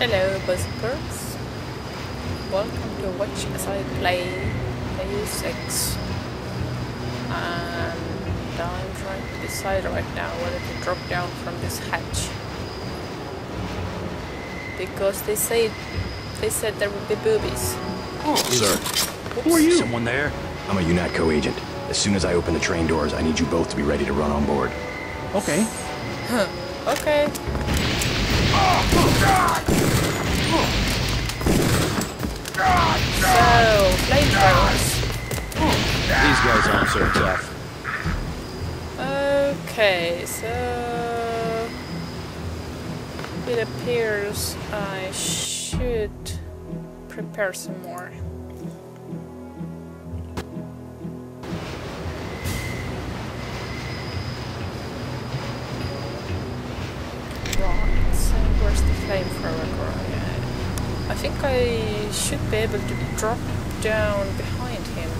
Hello Buzzbirds, welcome to watch as I play Deus Ex. And I'm trying to decide right now whether to drop down from this hatch, because they said there would be boobies. Oh, sir. Oops. Who are you? Someone there? I'm a Unatco agent. As soon as I open the train doors, I need you both to be ready to run on board. Okay. Huh. Okay. So, flamethrowers. These guys aren't so tough. Okay, so it appears I should prepare some more. Where's the flamethrower guy? I think I should be able to drop down behind him.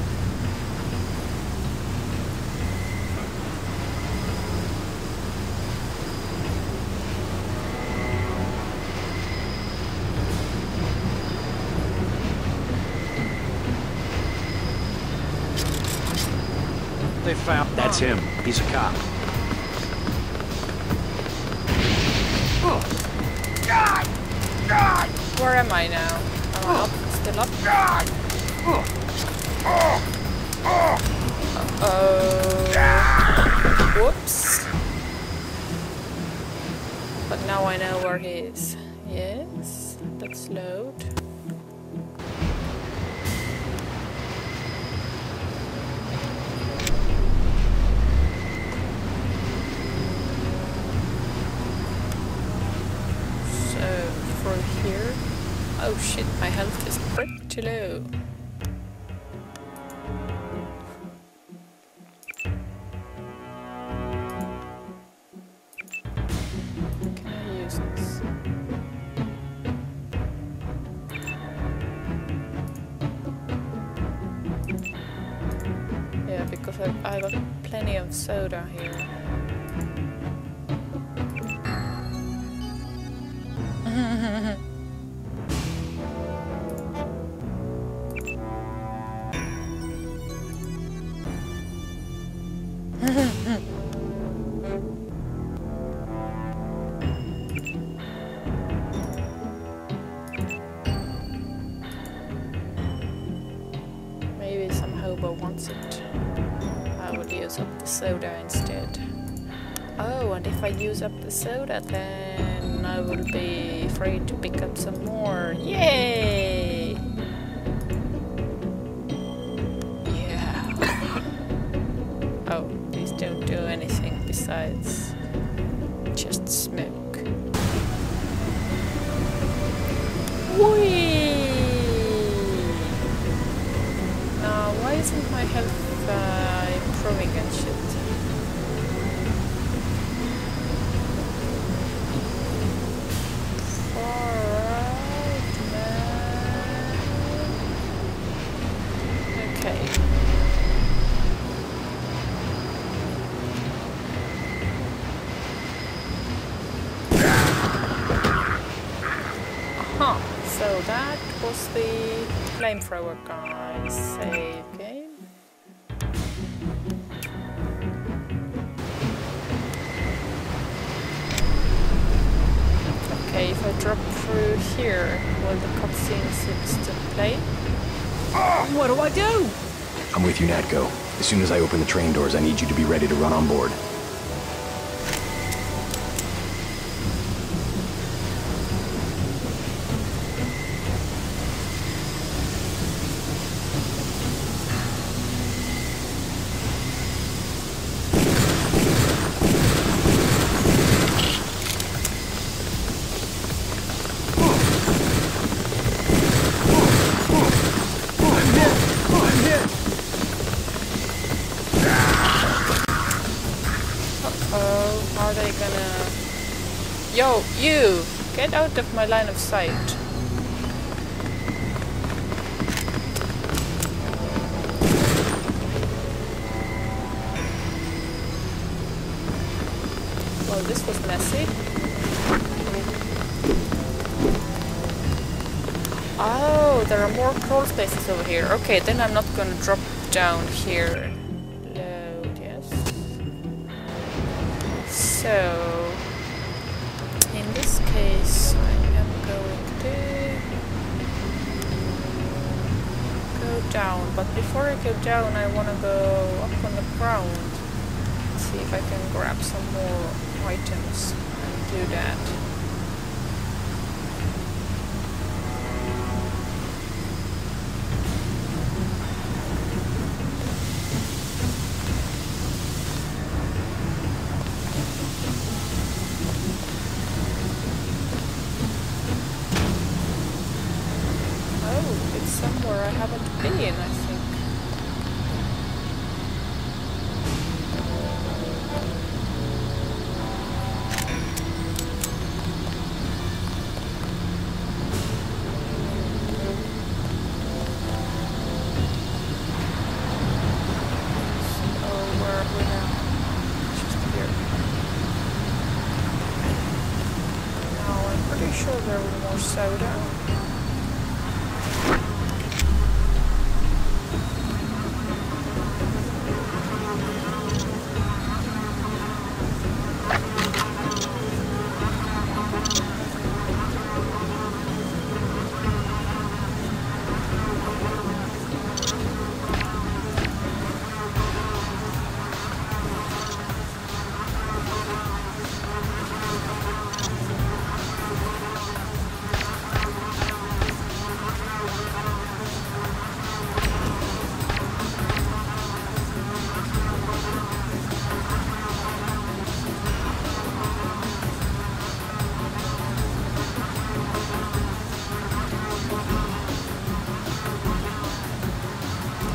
They found. That's him. He's a cop. Where am I now? Am I up? Still up? Uh-oh. Whoops. But now I know where he is. Yes, let's load. Here. Oh shit, my health is pretty low. Can I use this? Yeah, because I've got plenty of soda here. Maybe some hobo wants it. I would use up the soda instead. Oh, and if I use up the soda, then I will be free to pick up some more. Yay! Yeah. Oh, these don't do anything besides just smoke. Whee! Now, why isn't my health improving and shit? So that was the flamethrower guy. Save game. Okay, if I drop through here, well, the cutscene seems to play. Oh, what do I do? I'm with you, Unatco. As soon as I open the train doors, I need you to be ready to run on board. Yo, you! Get out of my line of sight. Well, this was messy. Oh, there are more crawl spaces over here. Okay, then I'm not gonna drop down here. Load, yes. So, in this case, I am going to go down. But before I go down, I wanna go up on the ground. See if I can grab some more items and do that.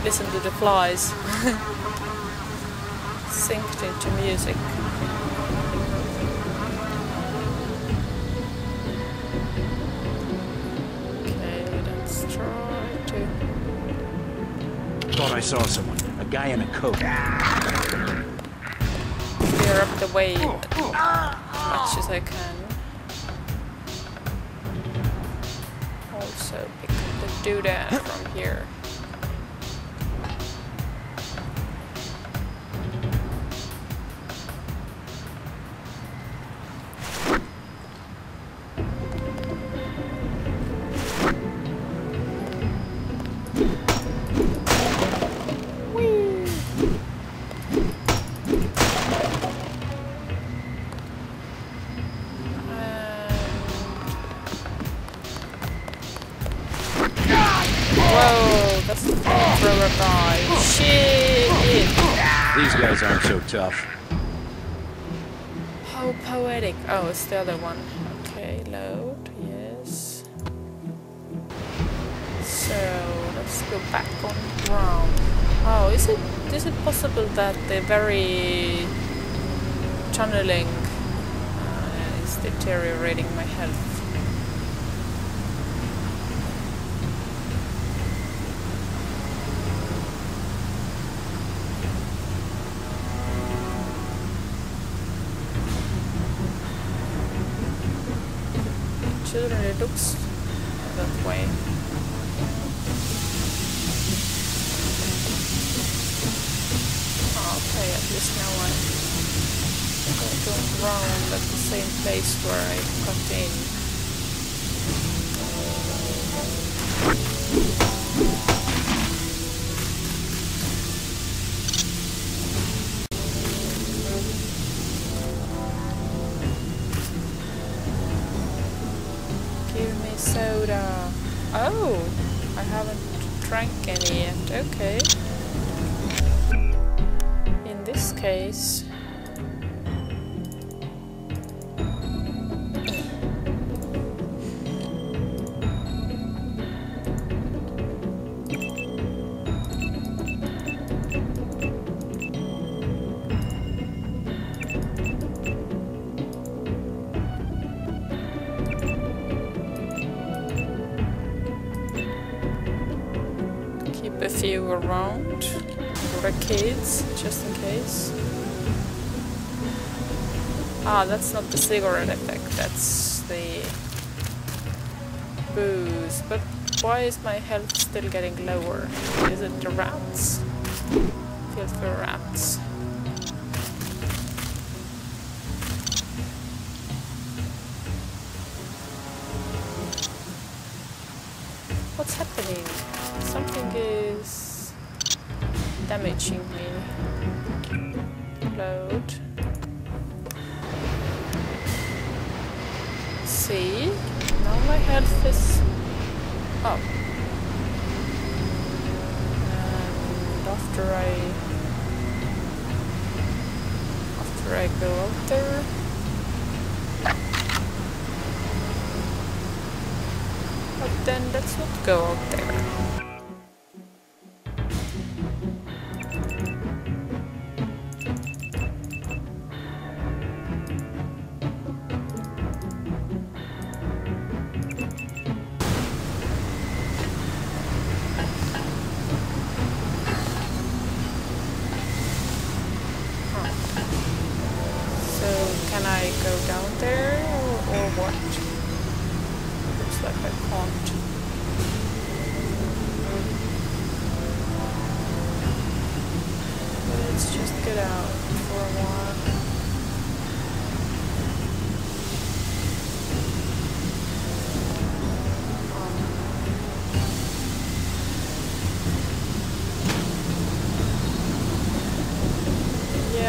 Listen to the flies, synced into music. Okay, let's try to... Thought I saw someone, a guy in a coat. Clear up the way as much as I can. Also pick up the doodad from here. Tough. How poetic. Oh, it's the other one. Okay, load, yes. So let's go back on the ground. Oh, is it possible that the very tunneling is deteriorating my health? It looks that way. Okay, at least now I'm going around at the same place where I got in. Okay. In this case, around for the kids, just in case. Ah, that's not the cigarette effect, that's the booze, but Why is my health still getting lower? Is it the rats? Feels for rats. What's happening? Something is damaging me. Load. See? Now my health is up. And after I go out there, but then let's not go out there.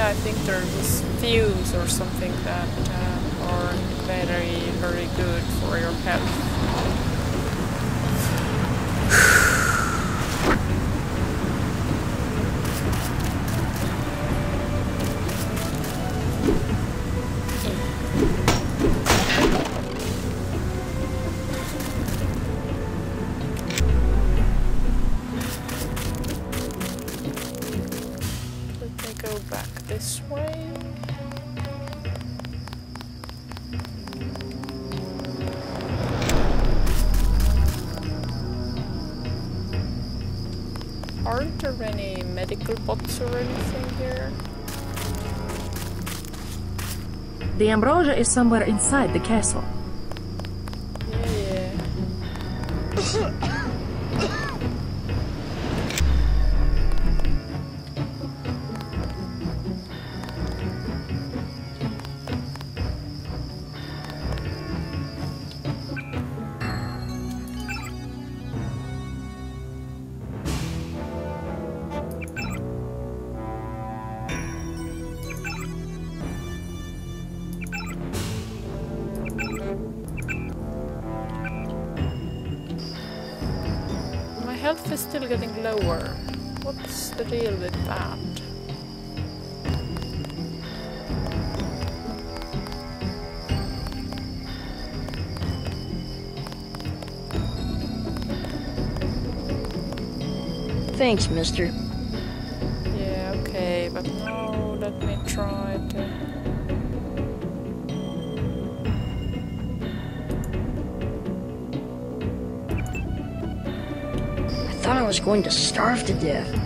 I think there's views or something that are very, very good for your health. Let me go back this way. Aren't there any medical bots or anything here? The ambrosia is somewhere inside the castle. Health is still getting lower. What's the deal with that? Thanks, mister. Yeah, okay, but now let me try to... I was going to starve to death.